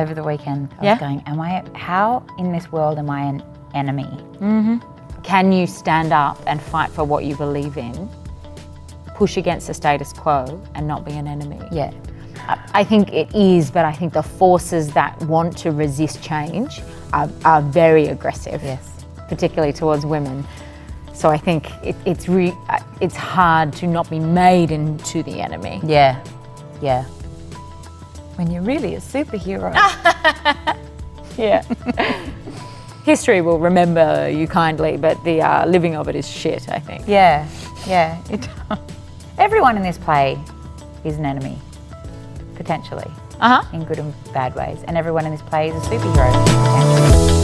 over the weekend. I was going, how in this world am I an enemy? Mm-hmm. Can you stand up and fight for what you believe in, push against the status quo and not be an enemy? Yeah. I think it is, but I think the forces that want to resist change are very aggressive, yes, particularly towards women. So I think it's hard to not be made into the enemy. Yeah, yeah. When you're really a superhero. Yeah. History will remember you kindly, but the living of it is shit, I think. Yeah, yeah. Everyone in this play is an enemy, potentially, in good and bad ways, and everyone in this play is a superhero.